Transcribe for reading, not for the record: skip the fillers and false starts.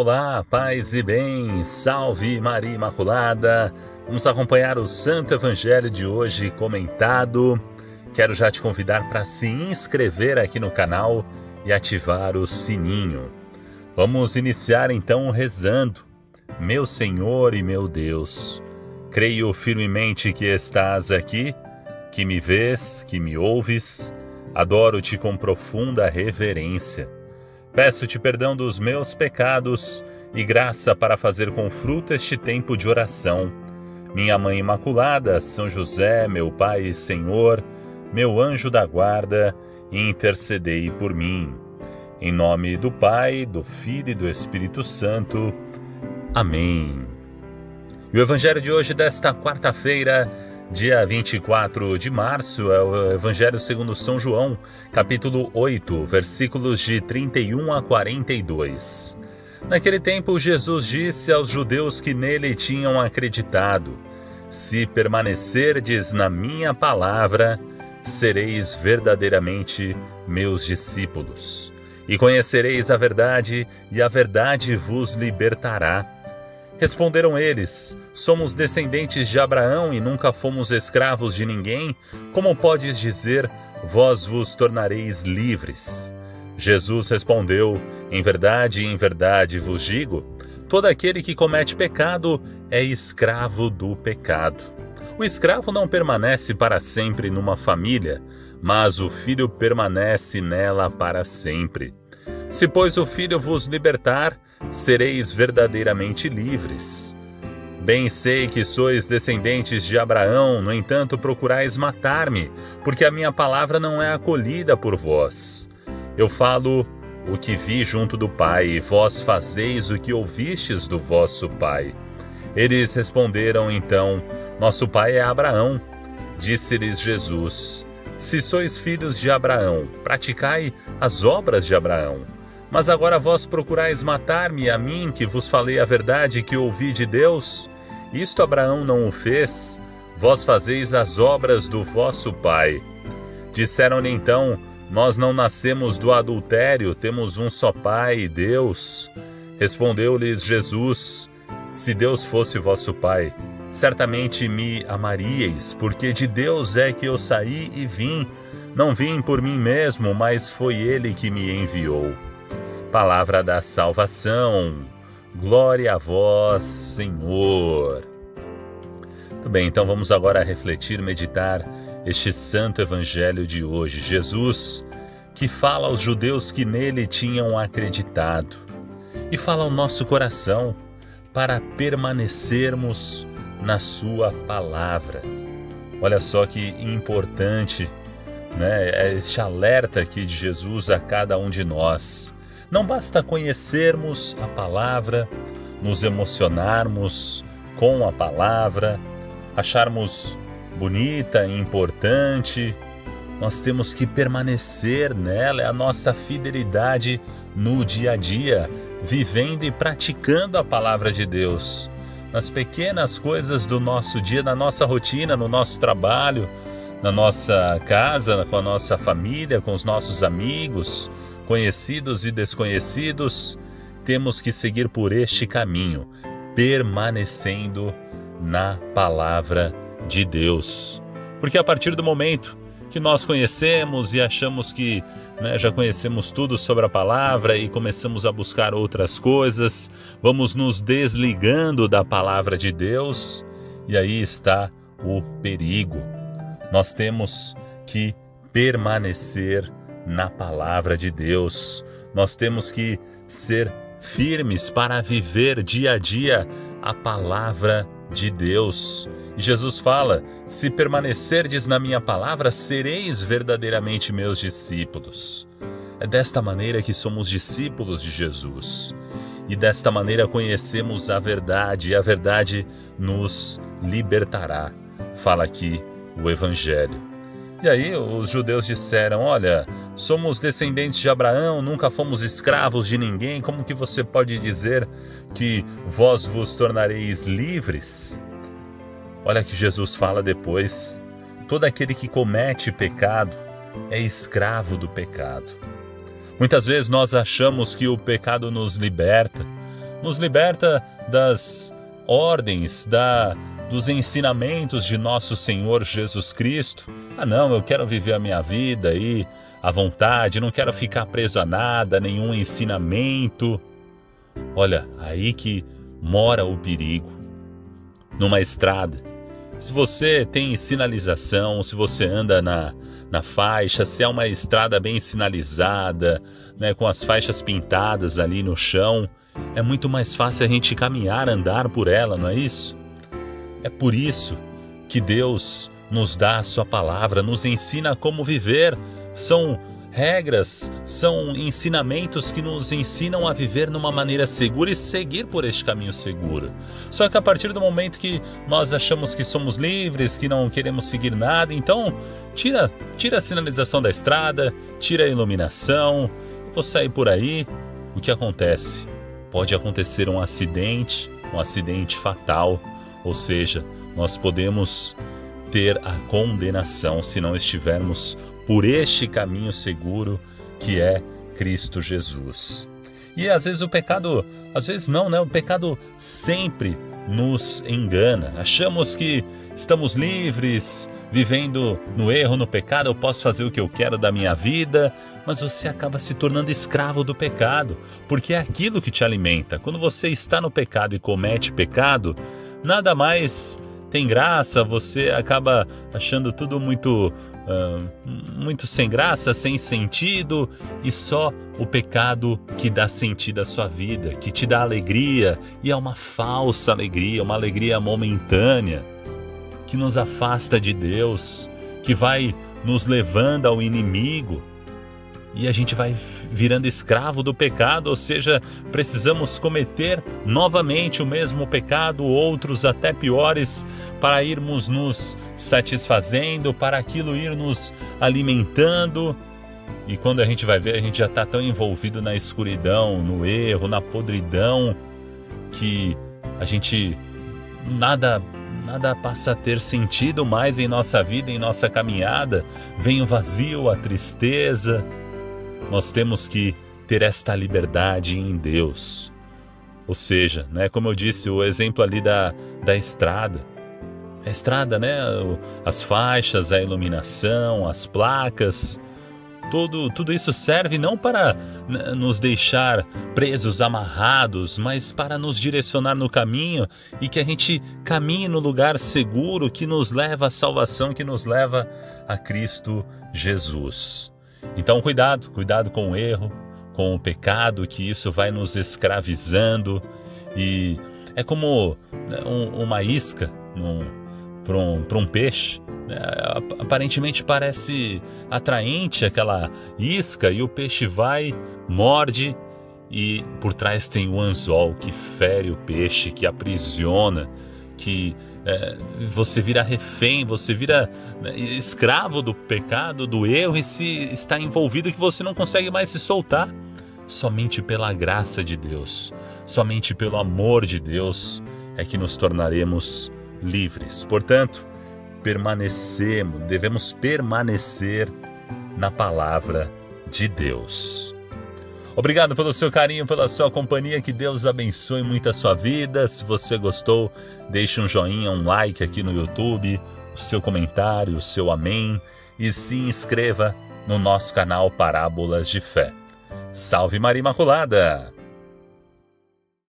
Olá, paz e bem, salve Maria Imaculada. Vamos acompanhar o Santo Evangelho de hoje comentado. Quero já te convidar para se inscrever aqui no canal e ativar o sininho. Vamos iniciar então rezando. Meu Senhor e meu Deus, creio firmemente que estás aqui, que me vês, que me ouves. Adoro-te com profunda reverência. Peço-te perdão dos meus pecados e graça para fazer com fruto este tempo de oração. Minha Mãe Imaculada, São José, meu Pai e Senhor, meu anjo da guarda, intercedei por mim. Em nome do Pai, do Filho e do Espírito Santo. Amém. E o Evangelho de hoje, desta quarta-feira, dia 24 de março, é o Evangelho segundo São João, capítulo 8, versículos de 31 a 42. Naquele tempo, Jesus disse aos judeus que nele tinham acreditado: se permanecerdes na minha palavra, sereis verdadeiramente meus discípulos, e conhecereis a verdade, e a verdade vos libertará. Responderam eles: somos descendentes de Abraão e nunca fomos escravos de ninguém. Como podes dizer, vós vos tornareis livres? Jesus respondeu: em verdade vos digo, todo aquele que comete pecado é escravo do pecado. O escravo não permanece para sempre numa família, mas o filho permanece nela para sempre. Se, pois, o Filho vos libertar, sereis verdadeiramente livres. Bem sei que sois descendentes de Abraão, no entanto procurais matar-me, porque a minha palavra não é acolhida por vós. Eu falo o que vi junto do Pai, e vós fazeis o que ouvistes do vosso pai. Eles responderam então: nosso pai é Abraão. Disse-lhes Jesus: se sois filhos de Abraão, praticai as obras de Abraão. Mas agora vós procurais matar-me, a mim, que vos falei a verdade que ouvi de Deus? Isto Abraão não o fez. Vós fazeis as obras do vosso pai. Disseram-lhe então: nós não nascemos do adultério, temos um só pai, Deus. Respondeu-lhes Jesus: se Deus fosse vosso pai, certamente me amaríeis, porque de Deus é que eu saí e vim. Não vim por mim mesmo, mas foi ele que me enviou. Palavra da salvação, glória a vós, Senhor. Muito bem, então vamos agora refletir, meditar este santo evangelho de hoje. Jesus, que fala aos judeus que nele tinham acreditado, e fala ao nosso coração para permanecermos na sua palavra. Olha só que importante, né? Este alerta aqui de Jesus a cada um de nós. Não basta conhecermos a palavra, nos emocionarmos com a palavra, acharmos bonita e importante. Nós temos que permanecer nela, é a nossa fidelidade no dia a dia, vivendo e praticando a palavra de Deus, nas pequenas coisas do nosso dia, na nossa rotina, no nosso trabalho, na nossa casa, com a nossa família, com os nossos amigos, conhecidos e desconhecidos. Temos que seguir por este caminho, permanecendo na palavra de Deus. Porque a partir do momento que nós conhecemos e achamos que, né, já conhecemos tudo sobre a palavra e começamos a buscar outras coisas, vamos nos desligando da palavra de Deus, e aí está o perigo. Nós temos que permanecer na palavra de Deus. Nós temos que ser firmes para viver dia a dia a palavra de Deus. E Jesus fala: se permanecerdes na minha palavra, sereis verdadeiramente meus discípulos. É desta maneira que somos discípulos de Jesus, e desta maneira conhecemos a verdade, e a verdade nos libertará, fala aqui o Evangelho. E aí os judeus disseram: olha, somos descendentes de Abraão, nunca fomos escravos de ninguém, como que você pode dizer que vós vos tornareis livres? Olha que Jesus fala depois: todo aquele que comete pecado é escravo do pecado. Muitas vezes nós achamos que o pecado nos liberta, nos liberta das ordens, dos ensinamentos de nosso Senhor Jesus Cristo. Ah não, eu quero viver a minha vida aí à vontade, não quero ficar preso a nada, nenhum ensinamento. Olha, aí que mora o perigo. Numa estrada, se você tem sinalização, se você anda na faixa, se é uma estrada bem sinalizada, né, com as faixas pintadas ali no chão, é muito mais fácil a gente caminhar, andar por ela, não é isso? É por isso que Deus nos dá a sua palavra, nos ensina como viver. São regras, são ensinamentos que nos ensinam a viver numa maneira segura e seguir por este caminho seguro. Só que a partir do momento que nós achamos que somos livres, que não queremos seguir nada, então tira a sinalização da estrada, tira a iluminação, eu vou sair por aí. O que acontece? Pode acontecer um acidente fatal, ou seja, nós podemos ter a condenação se não estivermos por este caminho seguro que é Cristo Jesus. E às vezes o pecado, às vezes não, né? O pecado sempre nos engana. Achamos que estamos livres, vivendo no erro, no pecado, eu posso fazer o que eu quero da minha vida, mas você acaba se tornando escravo do pecado, porque é aquilo que te alimenta. Quando você está no pecado e comete pecado, nada mais tem graça, você acaba achando tudo muito sem graça, sem sentido, e só o pecado que dá sentido à sua vida, que te dá alegria, e é uma falsa alegria, uma alegria momentânea, que nos afasta de Deus, que vai nos levando ao inimigo, e a gente vai virando escravo do pecado, ou seja, precisamos cometer novamente o mesmo pecado, outros até piores, para irmos nos satisfazendo, para aquilo ir nos alimentando. E quando a gente vai ver, a gente já está tão envolvido na escuridão, no erro, na podridão, que a gente nada passa a ter sentido mais em nossa vida, em nossa caminhada. Vem o vazio, a tristeza. Nós temos que ter esta liberdade em Deus. Ou seja, né, como eu disse, o exemplo ali da estrada. A estrada, né, as faixas, a iluminação, as placas, tudo isso serve não para nos deixar presos, amarrados, mas para nos direcionar no caminho e que a gente caminhe no lugar seguro que nos leva à salvação, que nos leva a Cristo Jesus. Então cuidado com o erro, com o pecado, que isso vai nos escravizando, e é como uma isca para um peixe, né? Aparentemente parece atraente aquela isca e o peixe vai, morde, e por trás tem o anzol que fere o peixe, que aprisiona, que você vira refém, você vira escravo do pecado, do erro, e se está envolvido que você não consegue mais se soltar. Somente pela graça de Deus, somente pelo amor de Deus é que nos tornaremos livres. Portanto, devemos permanecer na palavra de Deus. Obrigado pelo seu carinho, pela sua companhia, que Deus abençoe muito a sua vida. Se você gostou, deixe um joinha, um like aqui no YouTube, o seu comentário, o seu amém, e se inscreva no nosso canal Parábolas de Fé. Salve Maria Imaculada!